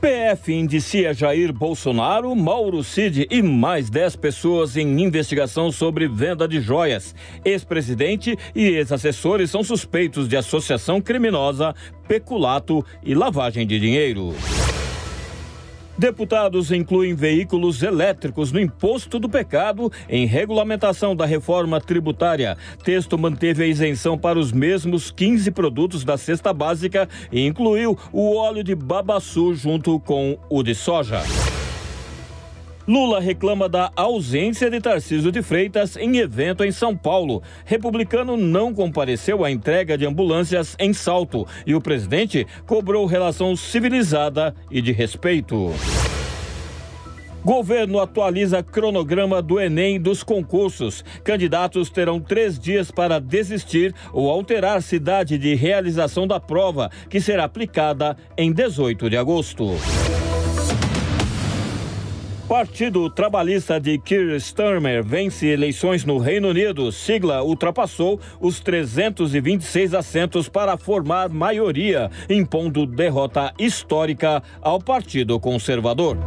PF indicia Jair Bolsonaro, Mauro Cid e mais 10 pessoas em investigação sobre venda de joias. Ex-presidente e ex-assessores são suspeitos de associação criminosa, peculato e lavagem de dinheiro. Deputados incluem veículos elétricos no imposto do pecado em regulamentação da reforma tributária. Texto manteve a isenção para os mesmos 15 produtos da cesta básica e incluiu o óleo de babaçu junto com o de soja. Lula reclama da ausência de Tarcísio de Freitas em evento em São Paulo. Republicano não compareceu à entrega de ambulâncias em Salto e o presidente cobrou relação civilizada e de respeito. Governo atualiza cronograma do Enem dos concursos. Candidatos terão 3 dias para desistir ou alterar cidade de realização da prova, que será aplicada em 18 de agosto. Partido Trabalhista de Keir Starmer vence eleições no Reino Unido. Sigla ultrapassou os 326 assentos para formar maioria, impondo derrota histórica ao Partido Conservador.